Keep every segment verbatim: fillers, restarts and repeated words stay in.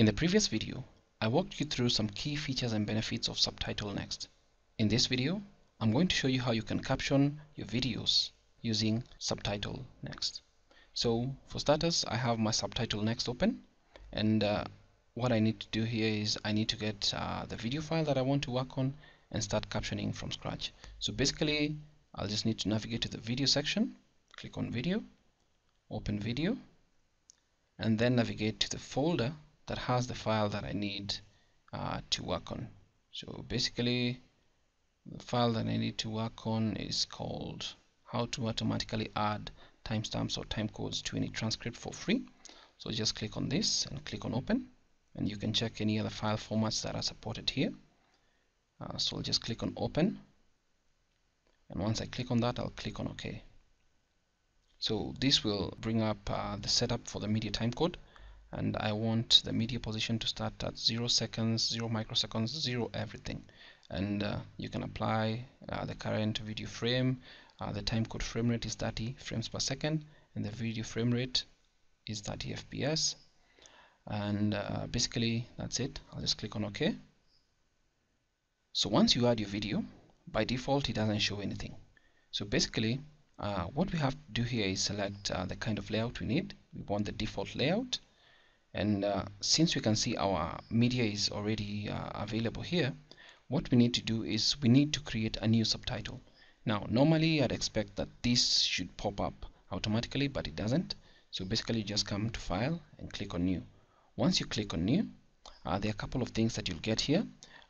In the previous video, I walked you through some key features and benefits of Subtitle Next. In this video, I'm going to show you how you can caption your videos using Subtitle Next. So for starters, I have my Subtitle Next open, and uh, what I need to do here is I need to get uh, the video file that I want to work on and start captioning from scratch. So basically, I'll just need to navigate to the video section, click on video, open video, and then navigate to the folder that has the file that I need uh, to work on. So basically, the file that I need to work on is called How to Automatically Add Timestamps or Timecodes to Any Transcript for Free. So just click on this and click on open, and you can check any other file formats that are supported here. Uh, so I'll just click on open, and once I click on that, I'll click on OK. So this will bring up uh, the setup for the media timecode, and I want the media position to start at zero seconds, zero microseconds, zero everything. And uh, you can apply uh, the current video frame. Uh, the timecode frame rate is thirty frames per second, and the video frame rate is thirty F P S. And uh, basically, that's it. I'll just click on OK. So once you add your video, by default it doesn't show anything. So basically, uh, what we have to do here is select uh, the kind of layout we need. We want the default layout, and uh, since we can see our media is already uh, available here, what we need to do is we need to create a new subtitle. Now normally I'd expect that this should pop up automatically, but it doesn't. So basically, just come to File and click on New. Once you click on New, uh, there are a couple of things that you'll get here.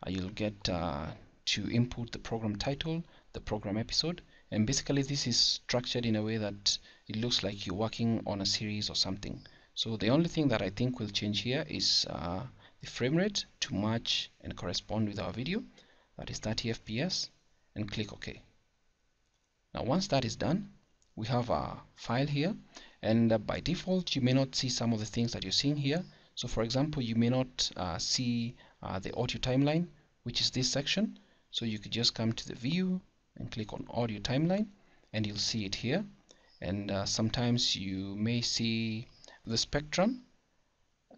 Uh, you'll get uh, to input the program title, the program episode, and basically this is structured in a way that it looks like you're working on a series or something. So the only thing that I think will change here is uh, the frame rate to match and correspond with our video, that is thirty F P S, and click OK. Now once that is done, we have our file here, and uh, by default you may not see some of the things that you're seeing here. So for example, you may not uh, see uh, the audio timeline, which is this section. So you could just come to the view and click on audio timeline, and you'll see it here. And uh, sometimes you may see the spectrum,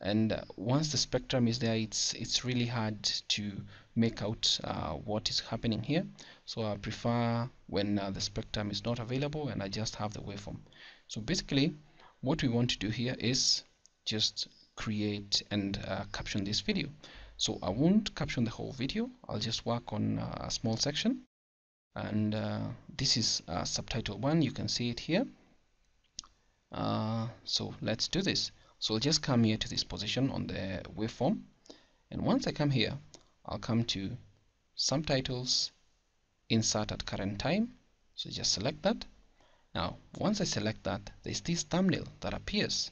and uh, once the spectrum is there, it's it's really hard to make out uh, what is happening here. So I prefer when uh, the spectrum is not available and I just have the waveform. So basically, what we want to do here is just create and uh, caption this video. So I won't caption the whole video, I'll just work on a small section, and uh, this is uh, subtitle one, you can see it here. Uh, so let's do this. So I'll just come here to this position on the waveform, and once I come here, I'll come to subtitles, insert at current time, so just select that. Now once I select that, there's this thumbnail that appears.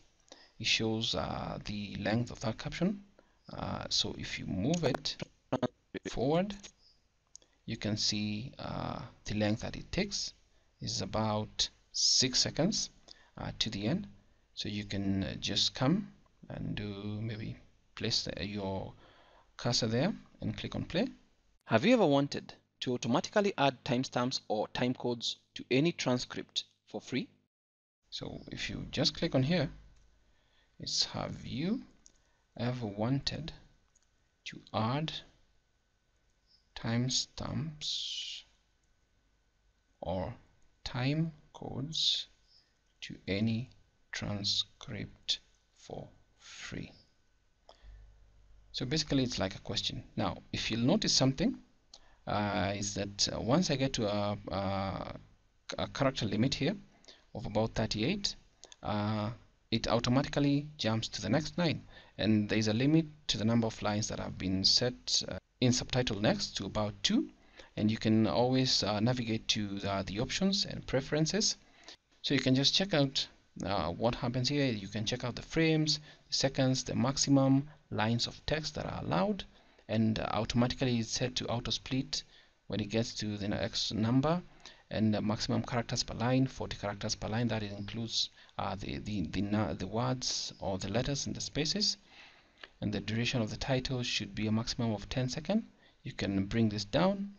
It shows uh, the length of that caption. Uh, so if you move it forward, you can see uh, the length that it takes is about six seconds uh, to the end. So you can uh, just come and do, maybe place the, your cursor there and click on play. Have you ever wanted to automatically add timestamps or timecodes to any transcript for free? So if you just click on here, it's have you ever wanted to add timestamps or time codes to any transcript for free. So basically, it's like a question. Now, if you'll notice something, uh, is that uh, once I get to a, a, a character limit here of about thirty-eight, uh, it automatically jumps to the next line, and there is a limit to the number of lines that have been set uh, in Subtitle Next to about two, and you can always uh, navigate to the, the options and preferences. So you can just check out uh, what happens here. You can check out the frames, the seconds, the maximum lines of text that are allowed, and uh, automatically it's set to auto split when it gets to the next number, and the maximum characters per line, forty characters per line. That includes uh, the, the, the, the words or the letters and the spaces. And the duration of the title should be a maximum of ten seconds. You can bring this down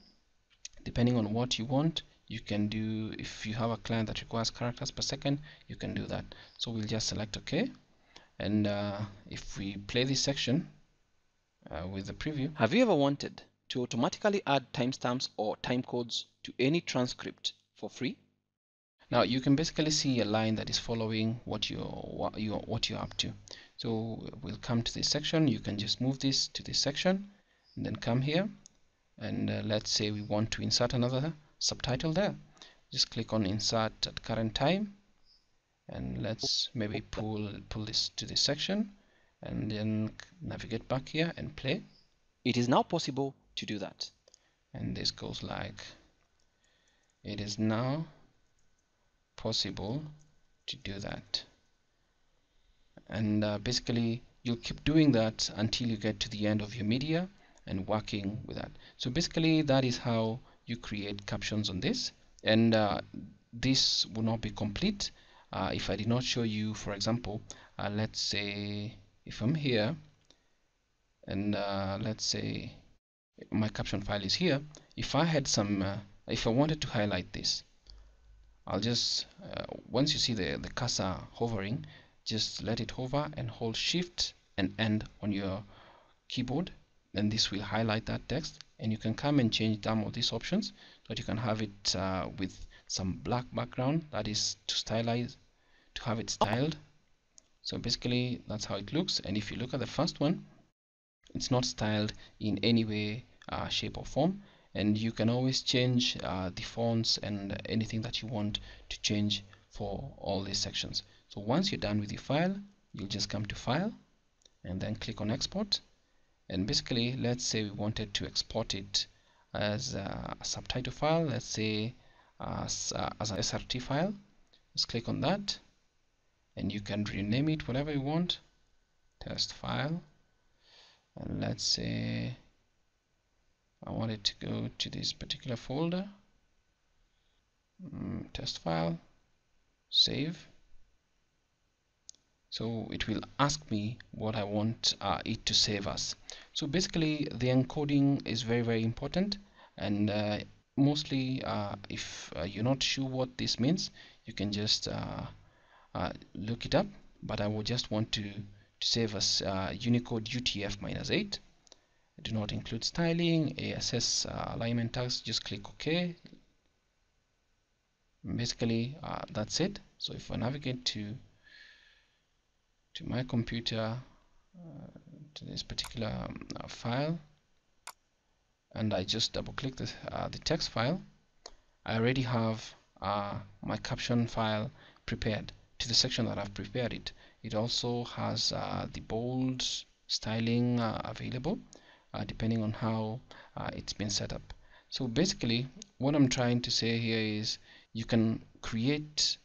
depending on what you want. You can do, if you have a client that requires characters per second, you can do that. So we'll just select OK, And uh, if we play this section uh, with the preview. Have you ever wanted to automatically add timestamps or timecodes to any transcript for free? Now you can basically see a line that is following what you're, what you're, what you're up to. So we'll come to this section. You can just move this to this section and then come here. And uh, let's say we want to insert another subtitle there. Just click on insert at current time. And let's maybe pull, pull this to this section. And then navigate back here and play. It is now possible to do that. And this goes like, it is now possible to do that. And uh, basically, you'll keep doing that until you get to the end of your media and working with that. So basically, that is how you create captions on this. And uh, this will not be complete uh, if I did not show you, for example, uh, let's say if I'm here, and uh, let's say my caption file is here. If I had some, uh, if I wanted to highlight this, I'll just uh, once you see the the cursor hovering, just let it hover and hold Shift and End on your keyboard, and this will highlight that text. And you can come and change some of these options so that you can have it uh, with some black background. That is to stylize, to have it styled. So basically, that's how it looks. And if you look at the first one, it's not styled in any way, uh, shape or form, and you can always change uh, the fonts and anything that you want to change for all these sections. So once you're done with the file, you'll just come to File and then click on Export. And basically, let's say we wanted to export it as a subtitle file, let's say as, uh, as an S R T file. Just click on that, and you can rename it whatever you want. Test file. And let's say I want it to go to this particular folder. Mm, test file, save. So it will ask me what I want uh, it to save as. So basically, the encoding is very, very important. And uh, mostly, uh, if uh, you're not sure what this means, you can just uh, uh, look it up. But I will just want to to save as uh, Unicode U T F eight. Do not include styling, A S S uh, alignment tags. Just click OK. Basically, uh, that's it. So if I navigate to to my computer, uh, to this particular um, uh, file, and I just double click the uh, the text file, I already have uh, my caption file prepared to the section that I've prepared it. It also has uh, the bold styling uh, available, uh, depending on how uh, it's been set up. So basically, what I'm trying to say here is you can create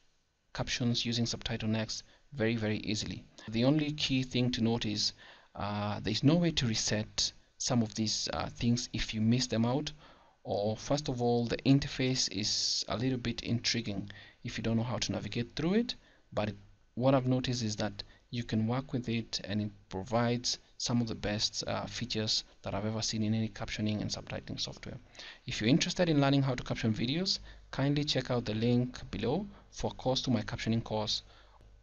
captions using Subtitle Next very, very easily. The only key thing to note is uh, there's no way to reset some of these uh, things if you miss them out, or first of all, the interface is a little bit intriguing if you don't know how to navigate through it. But it what I've noticed is that you can work with it, and it provides some of the best uh, features that I've ever seen in any captioning and subtitling software. If you're interested in learning how to caption videos, kindly check out the link below for a course to my captioning course.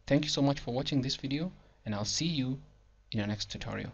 Thank you so much for watching this video, and I'll see you in your next tutorial.